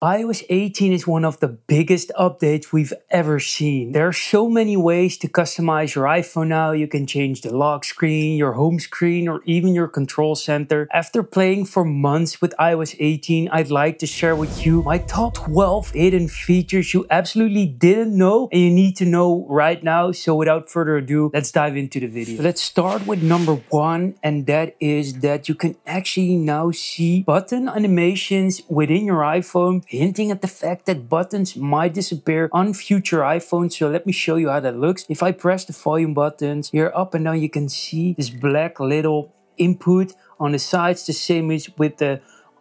iOS 18 is one of the biggest updates we've ever seen. There are so many ways to customize your iPhone now. You can change the lock screen, your home screen, or even your control center. After playing for months with iOS 18, I'd like to share with you my top 12 hidden features you absolutely didn't know and you need to know right now. So without further ado, let's dive into the video. So let's start with number 1, and that is that you can actually now see button animations within your iPhone, hinting at the fact that buttons might disappear on future iPhones. So let me show you how that looks. If I press the volume buttons here up and down, you can see this black little input on the sides. The same is with the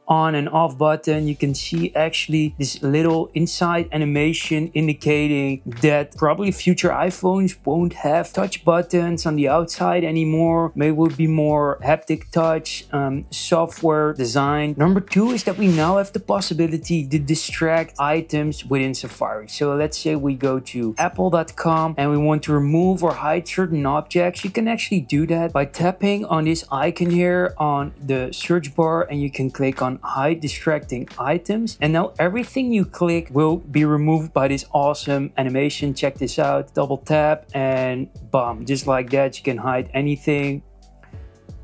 on and off button. You can see actually this little inside animation indicating that probably future iPhones won't have touch buttons on the outside anymore. Maybe it will be more haptic touch, software design. Number 2 is that we now have the possibility to distract items within Safari. So let's say we go to apple.com and we want to remove or hide certain objects. You can actually do that by tapping on this icon here on the search bar, and you can click on hide distracting items, and now everything you click will be removed by this awesome animation. Check this out. Double tap and bam, just like that you can hide anything.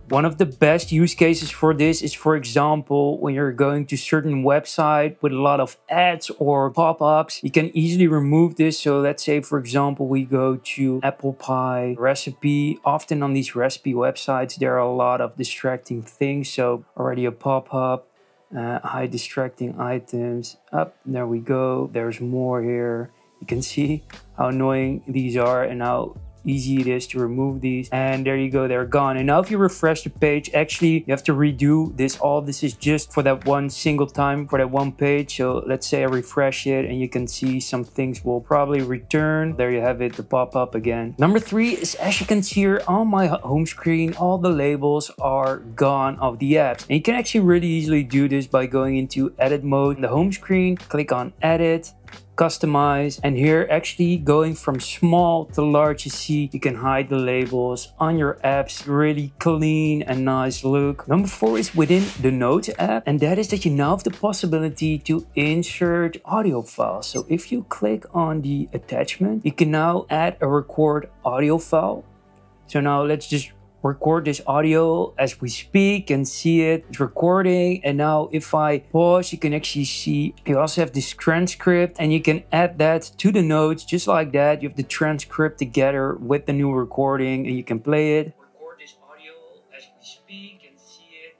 One of the best use cases for this is, for example, when you're going to certain website with a lot of ads or pop-ups, you can easily remove this. So let's say, for example, we go to apple pie recipe. Often on these recipe websites, there are a lot of distracting things. So already a pop-up, hide distracting items. Up, there we go. There's more here. You can see how annoying these are and how easy it is to remove these, and there you go, they're gone. And now if you refresh the page, actually you have to redo this. All this is just for that one single time, for that one page. So let's say I refresh it, and you can see some things will probably return. There you have it, the pop-up again. Number 3 is, as you can see here on my home screen, all the labels are gone of the apps, and you can actually really easily do this by going into edit mode in the home screen. Click on edit, customize, and here actually going from small to large, you see you can hide the labels on your apps. Really clean and nice look. Number 4 is within the Notes app, and that is that you now have the possibility to insert audio files. So if you click on the attachment, you can now add a record audio file. So now let's just record this audio as we speak and see it. It's recording, and now if I pause, you can actually see you also have this transcript, and you can add that to the notes just like that. You have the transcript together with the new recording, and you can play it. Record this audio as we speak and see it.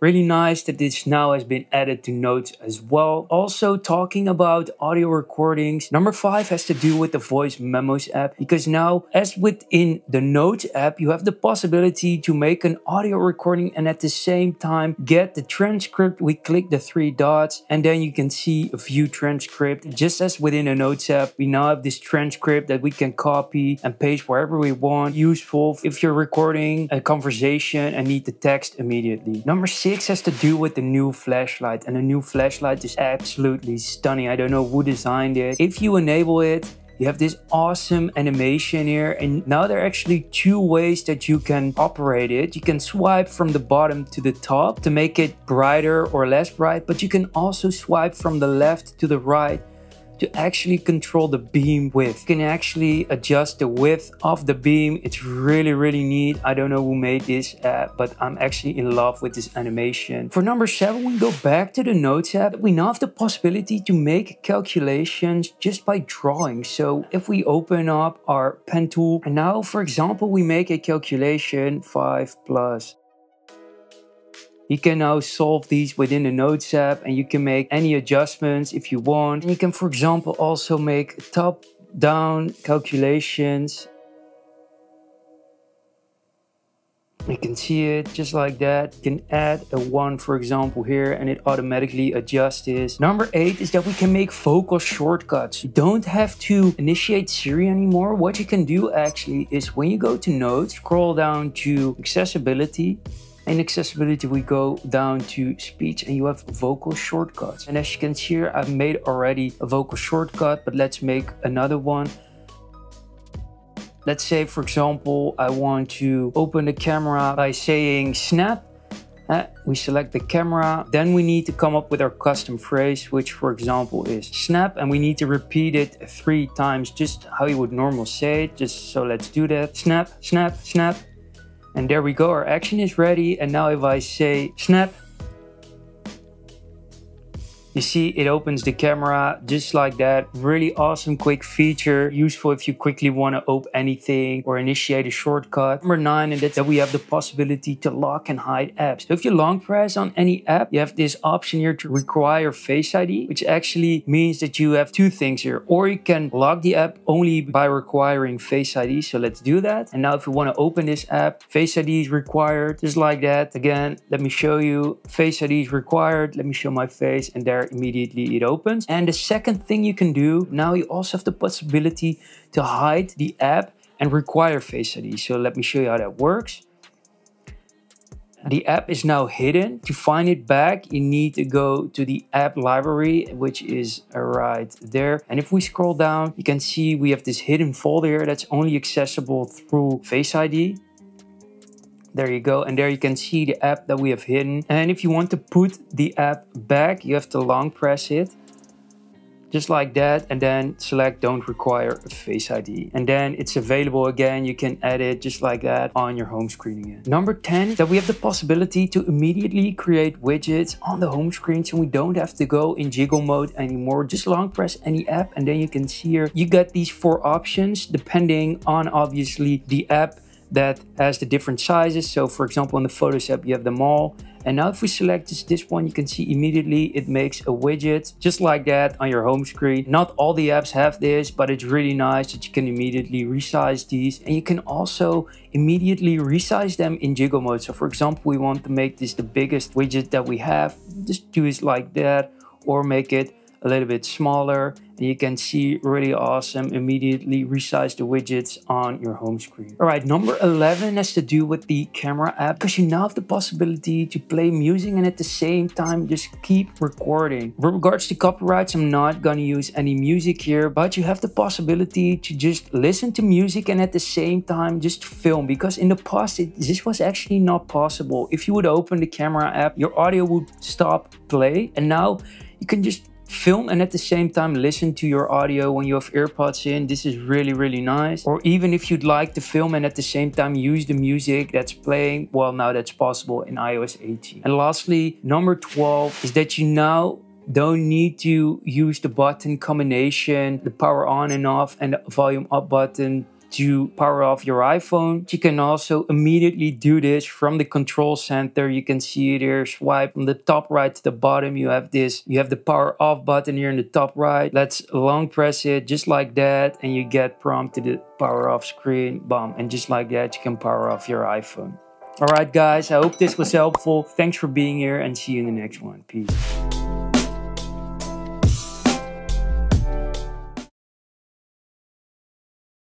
Really nice that this now has been added to Notes as well. Also, talking about audio recordings, number 5 has to do with the voice memos app, because now, as within the Notes app, you have the possibility to make an audio recording and at the same time get the transcript. We click the 3 dots and then you can see a view transcript. Just as within the Notes app, we now have this transcript that we can copy and paste wherever we want. Useful if you're recording a conversation and need the text immediately. Number 6 has to do with the new flashlight, and the new flashlight is absolutely stunning. I don't know who designed it. If you enable it, you have this awesome animation here, and now there are actually 2 ways that you can operate it. You can swipe from the bottom to the top to make it brighter or less bright, but you can also swipe from the left to the right to actually control the beam width. You can actually adjust the width of the beam. It's really neat. I don't know who made this app, but I'm actually in love with this animation. For number 7, we go back to the Notes app. We now have the possibility to make calculations just by drawing. So if we open up our pen tool, and now for example we make a calculation, 5 plus. You can now solve these within the Notes app, and you can make any adjustments if you want. And you can, for example, also make top-down calculations. You can see it just like that. You can add a 1, for example, here, and it automatically adjusts this. Number 8 is that we can make vocal shortcuts. You don't have to initiate Siri anymore. What you can do actually is, when you go to Notes, scroll down to accessibility. In accessibility, we go down to speech, and you have vocal shortcuts. And as you can see here, I've made already a vocal shortcut, but let's make another one. Let's say, for example, I want to open the camera by saying snap. We select the camera, then we need to come up with our custom phrase, which for example is snap, and we need to repeat it 3 times, just how you would normally say it. Just so let's do that. Snap, snap, snap. And there we go, our action is ready. And now if I say snap, you see it opens the camera just like that. Really awesome quick feature, useful if you quickly want to open anything or initiate a shortcut. Number 9, and that's that we have the possibility to lock and hide apps. So if you long press on any app, you have this option here to require Face ID, which actually means that you have 2 things here. Or you can lock the app only by requiring Face ID. So let's do that. And now if you want to open this app, Face ID is required, just like that. Again, let me show you. Face ID is required. Let me show my face, and there immediately it opens. And the second thing you can do, now you also have the possibility to hide the app and require Face ID. So let me show you how that works. The app is now hidden. To find it back, you need to go to the app library, which is right there. And if we scroll down, you can see we have this hidden folder here that's only accessible through Face ID. There you go, and there you can see the app that we have hidden. And if you want to put the app back, you have to long press it, just like that, and then select don't require a Face ID. And then it's available again. You can edit just like that on your home screen again. Number 10, that we have the possibility to immediately create widgets on the home screen, so we don't have to go in jiggle mode anymore. Just long press any app, and then you can see here, you got these 4 options depending on obviously the app that has the different sizes. So for example, in the Photos app, you have them all. And now if we select just this one, you can see immediately it makes a widget just like that on your home screen. Not all the apps have this, but it's really nice that you can immediately resize these. And you can also immediately resize them in jiggle mode. So for example, we want to make this the biggest widget that we have. Just do it like that, or make it a little bit smaller, and you can see really awesome, immediately resize the widgets on your home screen. All right, number 11 has to do with the camera app, because you now have the possibility to play music and at the same time just keep recording. With regards to copyrights, I'm not gonna use any music here, but you have the possibility to just listen to music and at the same time just film, because in the past this was actually not possible. If you would open the camera app, your audio would stop play, and now you can just film and at the same time listen to your audio when you have earpods in. This is really nice. Or even if you'd like to film and at the same time use the music that's playing, well, now that's possible in iOS 18. And lastly, number 12 is that you now don't need to use the button combination, the power on and off and the volume up button to power off your iPhone. You can also immediately do this from the Control Center. You can see it here, swipe from the top right to the bottom. You have this, you have the power off button here in the top right. Let's long press it just like that, and you get prompted to power off screen, bam. And just like that, you can power off your iPhone. All right, guys, I hope this was helpful. Thanks for being here, and see you in the next one. Peace.